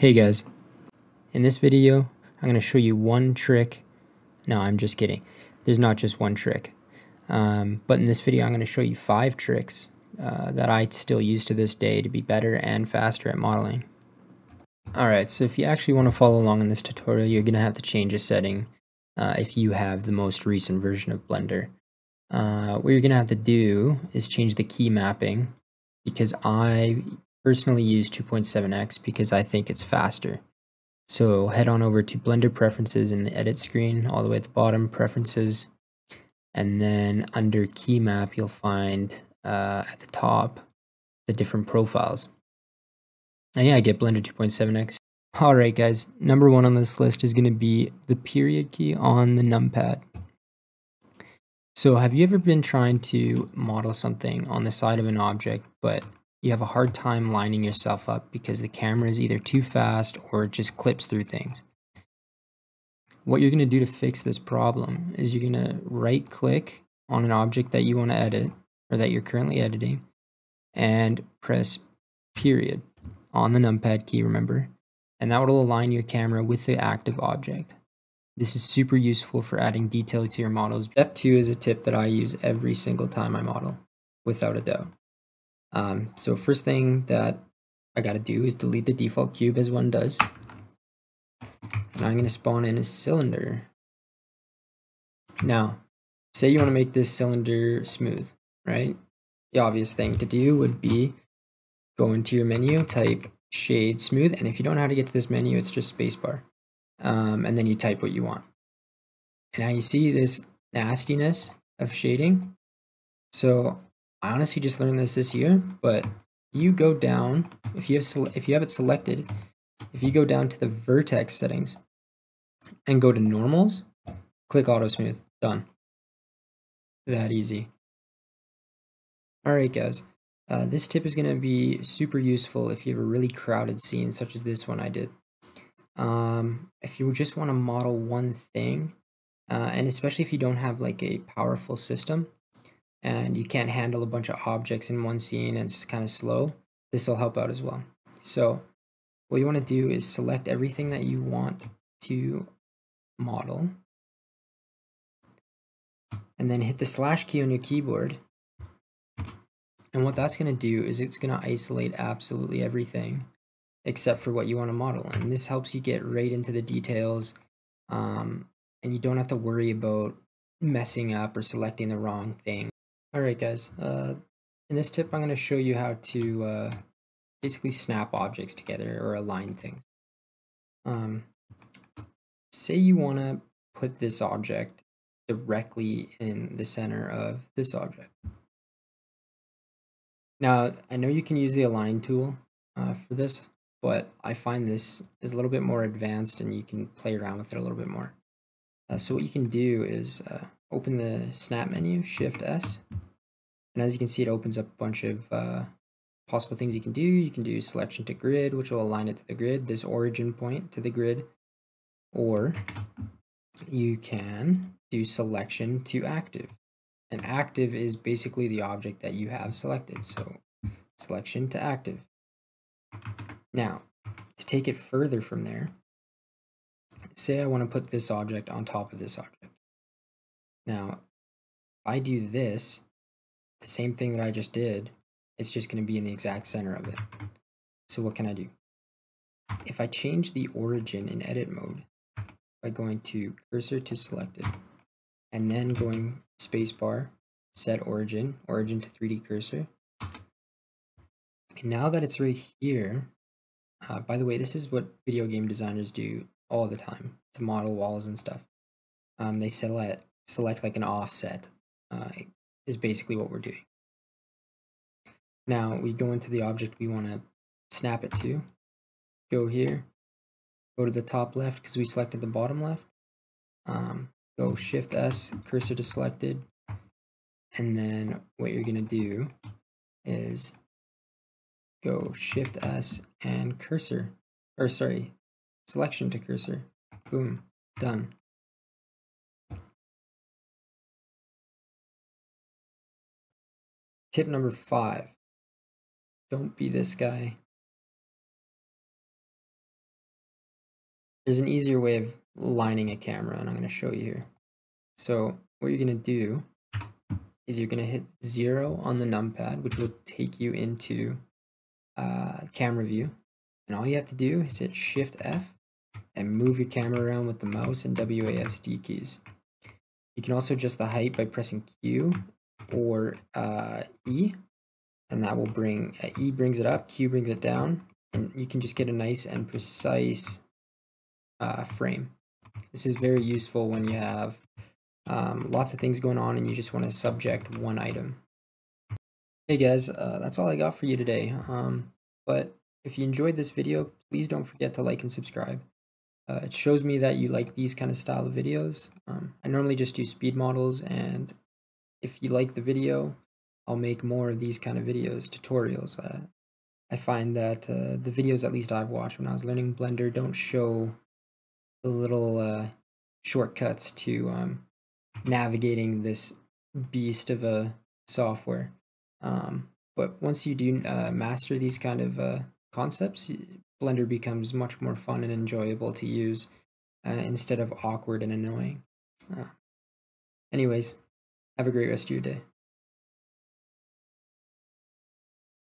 Hey guys, in this video I'm going to show you one trick. No, I'm just kidding. There's not just one trick, but in this video I'm going to show you 5 tricks that I still use to this day to be better and faster at modeling. Alright, so if you actually want to follow along in this tutorial, you're going to have to change a setting if you have the most recent version of Blender. What you're going to have to do is change the key mapping, because I personally use 2.7x because I think it's faster. So head on over to Blender Preferences in the edit screen, all the way at the bottom, Preferences, and then under Key Map you'll find at the top the different profiles. And yeah, I get Blender 2.7x. Alright guys, number 1 on this list is going to be the period key on the numpad. So have you ever been trying to model something on the side of an object, but you have a hard time lining yourself up because the camera is either too fast or it just clips through things? What you're going to do to fix this problem is you're going to right click on an object that you want to edit, or that you're currently editing, and press period on the numpad key, remember, and that will align your camera with the active object. This is super useful for adding detail to your models. Step 2 is a tip that I use every single time I model, without a doubt. So first thing that I gotta do is delete the default cube, as one does, and I'm gonna spawn in a cylinder. Now, say you wanna make this cylinder smooth, right? The obvious thing to do would be go into your menu, type shade smooth, and if you don't know how to get to this menu, it's just spacebar, and then you type what you want. And now you see this nastiness of shading. So I honestly just learned this year, but you go down, if you have it selected, if you go down to the vertex settings and go to normals, click auto smooth, done. That easy. Alright guys, this tip is going to be super useful if you have a really crowded scene such as this one I did. If you just want to model one thing, and especially if you don't have like a powerful system, and you can't handle a bunch of objects in one scene and it's kind of slow, this will help out as well. So what you want to do is select everything that you want to model, and then hit the slash key on your keyboard. And what that's going to do is it's going to isolate absolutely everything except for what you want to model. And this helps you get right into the details, and you don't have to worry about messing up or selecting the wrong thing. Alright guys, in this tip I'm going to show you how to basically snap objects together or align things. Say you want to put this object directly in the center of this object. Now I know you can use the align tool for this, but I find this is a little bit more advanced and you can play around with it a little bit more. So what you can do is open the snap menu, Shift S, and as you can see it opens up a bunch of possible things you can do. You can do selection to grid, which will align it to the grid, this origin point to the grid, or you can do selection to active, and active is basically the object that you have selected, so selection to active. Now to take it further from there, say I want to put this object on top of this object. Now, if I do this, the same thing that I just did, it's just going to be in the exact center of it. So what can I do? If I change the origin in edit mode by going to cursor to selected, and then going spacebar, set origin, origin to 3D cursor. And now that it's right here, by the way, this is what video game designers do all the time to model walls and stuff. They select like an offset is basically what we're doing. Now we go into the object we want to snap it to, go here, go to the top left because we selected the bottom left, go Shift S, cursor to selected, and then what you're going to do is go Shift S and cursor, or sorry, selection to cursor, boom, done. Tip number 5, don't be this guy. There's an easier way of lining a camera, and I'm going to show you here. So what you're going to do is you're going to hit 0 on the numpad, which will take you into camera view. And all you have to do is hit Shift F and move your camera around with the mouse and WASD keys. You can also adjust the height by pressing Q or E, and that will bring, E brings it up, Q brings it down, and you can just get a nice and precise frame. This is very useful when you have lots of things going on and you just want to subject one item. Hey guys, that's all I got for you today. But if you enjoyed this video, please don't forget to like and subscribe. It shows me that you like these kind of style of videos. I normally just do speed models, and if you like the video, I'll make more of these kind of videos, tutorials. I find that the videos, at least I've watched when I was learning Blender, don't show the little shortcuts to navigating this beast of a software. But once you do master these kind of concepts, Blender becomes much more fun and enjoyable to use instead of awkward and annoying. Anyways, have a great rest of your day.